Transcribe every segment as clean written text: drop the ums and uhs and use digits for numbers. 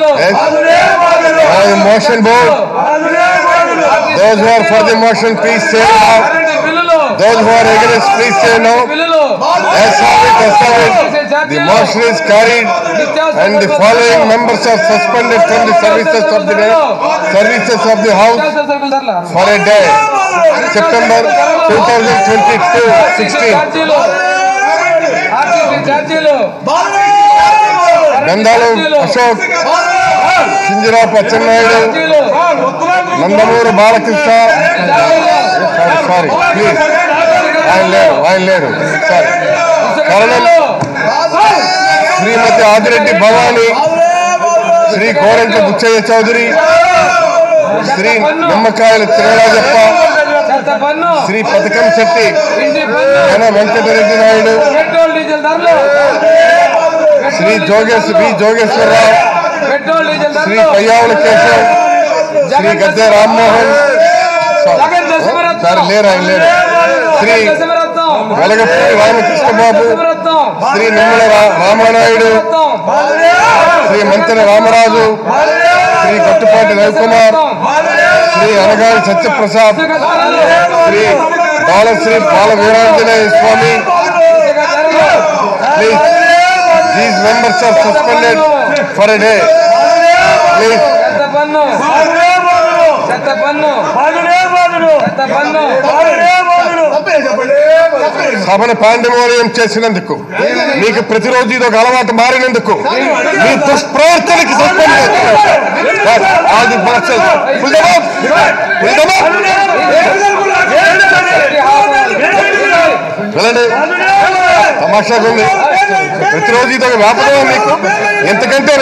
On the motion board, those who are for the motion, please say no. Those who are against, please say no. As already decided, the motion is carried, and the following members are suspended from the services of the House for a day, September 2022-16. Yandalu Ashok Shinjirap, Acharno Ayidu, Nandamur Balakil Shah. Sorry, please. While later. Sorry. Karolol Shri Matya, Adhreddi Bhavali, Shri Kaurantya Guccha Yechaudhuri, Shri Namakaila Tirela Jaffa, Shri Patakam Chatti Yano, Mankaduritdi Ayidu, Shri Jogeshwar, Shri पयावल Keshav, Shri Gajesh Ram Mohan, sir ले रहे, श्री कृष्ण बाबू, श्री निमले राम रायडे, श्री मंत्री रामराजु, श्री गट्टीपाटी लाल कुमार, श्री अनुगामी चच्च प्रसाद, श्री भूरांधन इस्वामी. Please. These members are suspended for a day. Please. సభను pandemonium చేసినందుకు, మీకు ప్రతిరోజు ఇది ఒక అలవాటు మారినందుకు, మీ దుష్ప్రవర్తనకి సస్పెండ్ చేస్తున్నారు. తమాషాగా ఉంది. ప్రతిరోజు ఇది ఒక వ్యాపకమే మీకు. ఎంతకంటే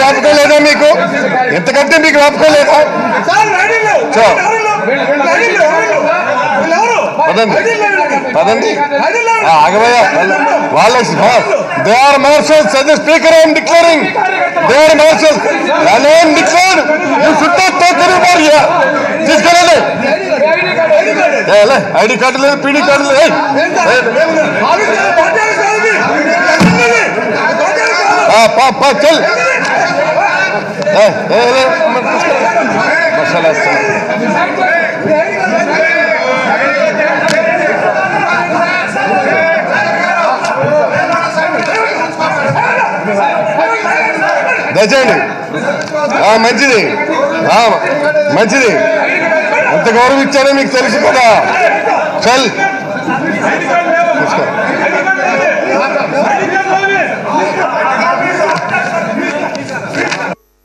మీకు వ్యాపకం లేదా? పదండి. ఆగవయ్యా వాళ్ళ దే ఆర్ మార్షల్స్ అదే speaker I'm declaring they are marshals I'm declare you should not talk anymore here తీసుకెళ్ళండి. ఐడి కార్డు లేదు, పీడీ కార్డు లేదు. चल मसाला दचें मंजिदी अंत गौरव इच्छा मीक कदा चल